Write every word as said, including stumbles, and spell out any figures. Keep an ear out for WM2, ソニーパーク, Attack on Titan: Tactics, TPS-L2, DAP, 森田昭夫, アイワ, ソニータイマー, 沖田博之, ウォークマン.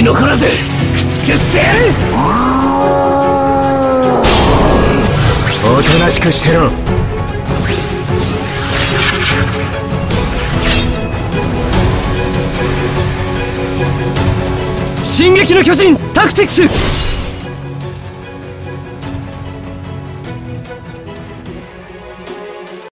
き残らず駆逐してやる。おとなしくしてろ。進撃の巨人タクティクス。